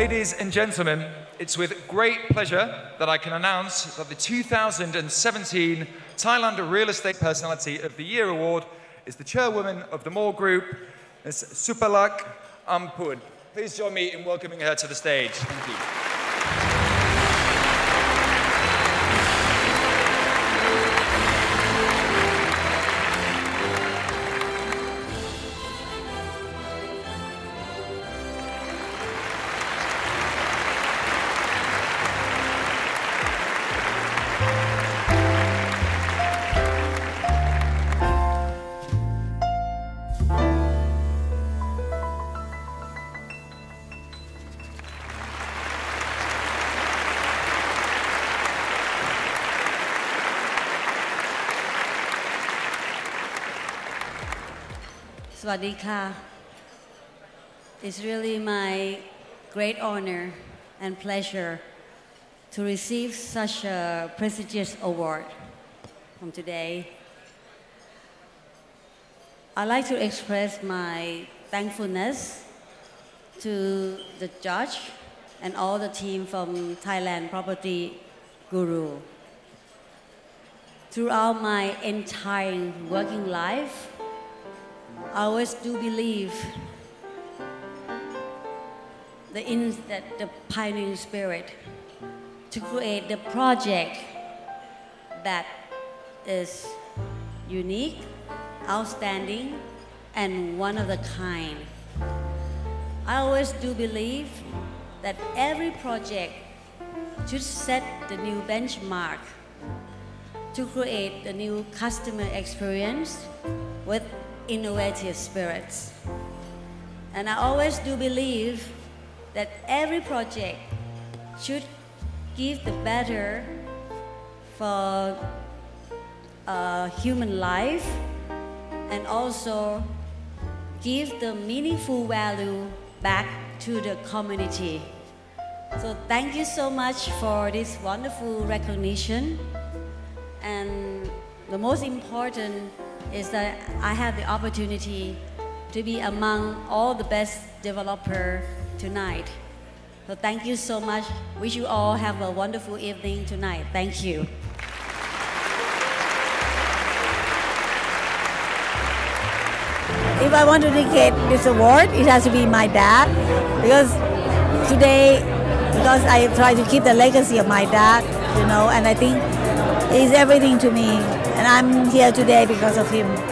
Ladies and gentlemen, it's with great pleasure that I can announce that the 2017 Thailand Real Estate Personality of the Year Award is the chairwoman of the Mall Group, Ms. Supaluck Umpujh. Please join me in welcoming her to the stage. Thank you. It's really my great honor and pleasure to receive such a prestigious award from today. I'd like to express my thankfulness to the judge and all the team from Thailand Property Guru. Throughout my entire working life, I always do believe that the pioneering spirit to create the project that is unique, outstanding, and one of a kind. I always do believe that every project should set the new benchmark to create the new customer experience with innovative spirits. And I always do believe that every project should give the better for human life and also give the meaningful value back to the community. So thank you so much for this wonderful recognition. And the most important is that I have the opportunity to be among all the best developers tonight. So thank you so much. Wish you all have a wonderful evening tonight. Thank you. If I want to dedicate this award, it has to be my dad, because I try to keep the legacy of my dad, and I think he's everything to me. And I'm here today because of him.